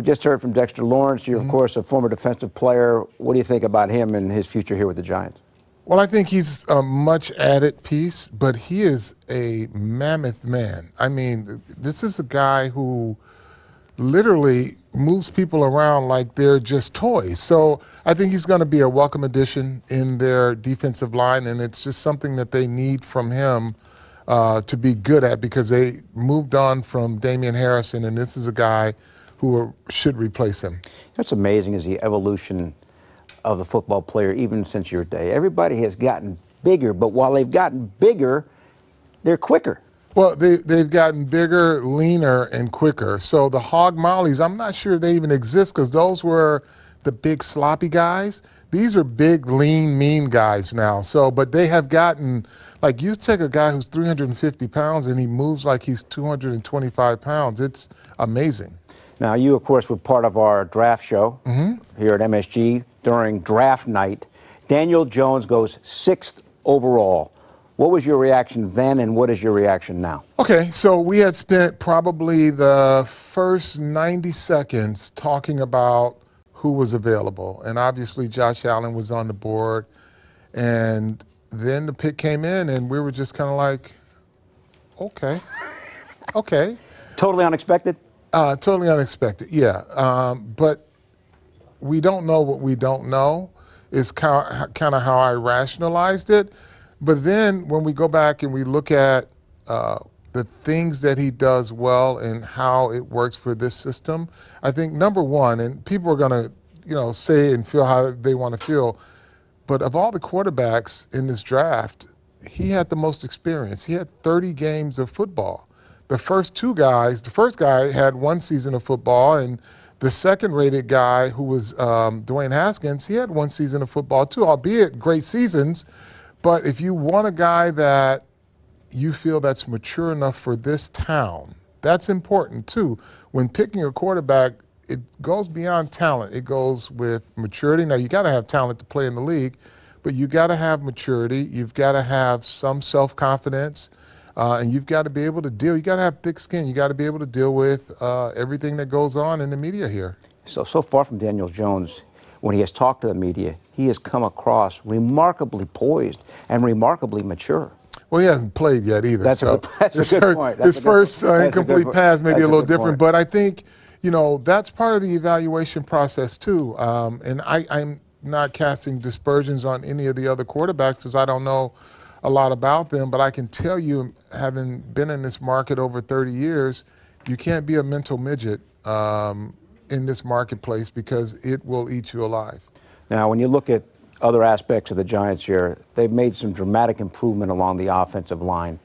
We just heard from Dexter Lawrence. You're, of course, a former defensive player. What do you think about him and his future here with the Giants? Well, I think he's a much added piece, but he is a mammoth man. I mean, this is a guy who literally moves people around like they're just toys. So I think he's going to be a welcome addition in their defensive line, and it's just something that they need from him to be good at, because they moved on from Damian Harrison, and this is a guy who should replace him. What's amazing is the evolution of the football player, even since your day. Everybody has gotten bigger, but while they've gotten bigger, they're quicker. Well, they've gotten bigger, leaner, and quicker. So the hog mollies, I'm not sure they even exist, because those were the big sloppy guys. These are big, lean, mean guys now. So, but they have gotten, like, you take a guy who's 350 pounds and he moves like he's 225 pounds. It's amazing. Now, you, of course, were part of our draft show here at MSG during draft night. Daniel Jones goes 6th overall. What was your reaction then, and what is your reaction now? Okay, so we had spent probably the first 90 seconds talking about who was available. And obviously, Josh Allen was on the board. And then the pick came in, and we were just kind of like, okay, okay. Totally unexpected? Totally unexpected, yeah. But we don't know what we don't know is kind of how I rationalized it. But then when we go back and we look at the things that he does well and how it works for this system, I think number one, and people are going to, you know, say and feel how they want to feel, but of all the quarterbacks in this draft, he had the most experience. He had 30 games of football. The first two guys, the first guy had one season of football, and the second-rated guy, who was Dwayne Haskins, he had one season of football too, albeit great seasons. But if you want a guy that you feel that's mature enough for this town, that's important too. When picking a quarterback, it goes beyond talent. It goes with maturity. Now, you got to have talent to play in the league, but you got to have maturity. You've got to have some self-confidence. And you've got to be able to deal. You got to have thick skin. You got to be able to deal with everything that goes on in the media here. So far from Daniel Jones, when he has talked to the media, he has come across remarkably poised and remarkably mature. Well, he hasn't played yet either. That's a good point. His first incomplete pass may be a little different. But I think, you know, that's part of the evaluation process too. And I'm not casting dispersions on any of the other quarterbacks, because I don't know a lot about them, but I can tell you, having been in this market over 30 years, you can't be a mental midget in this marketplace, because it will eat you alive. Now, when you look at other aspects of the Giants here, they've made some dramatic improvement along the offensive line.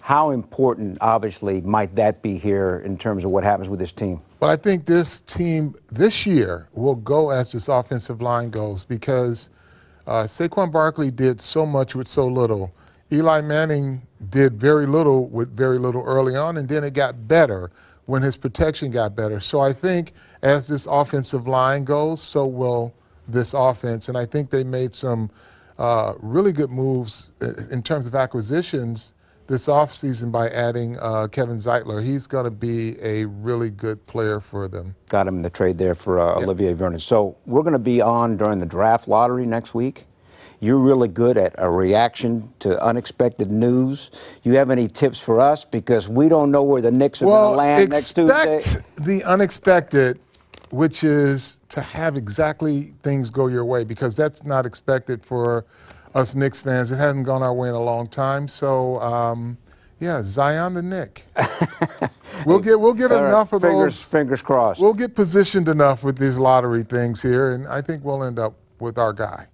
How important, obviously, might that be here in terms of what happens with this team? Well, I think this team this year will go as this offensive line goes, because Saquon Barkley did so much with so little. Eli Manning did very little with very little early on, and then it got better when his protection got better. So I think as this offensive line goes, so will this offense. And I think they made some really good moves in terms of acquisitions this offseason by adding Kevin Zeitler. He's going to be a really good player for them. Got him in the trade there for Olivier Vernon. So we're going to be on during the draft lottery next week. You're really good at a reaction to unexpected news. You have any tips for us? Because we don't know where the Knicks are going to land next Tuesday. Expect the unexpected, which is to have exactly things go your way, because that's not expected for us Knicks fans. It hasn't gone our way in a long time, so yeah, Zion the Knick. We'll get enough of those. Fingers crossed. We'll get positioned enough with these lottery things here, and I think we'll end up with our guy.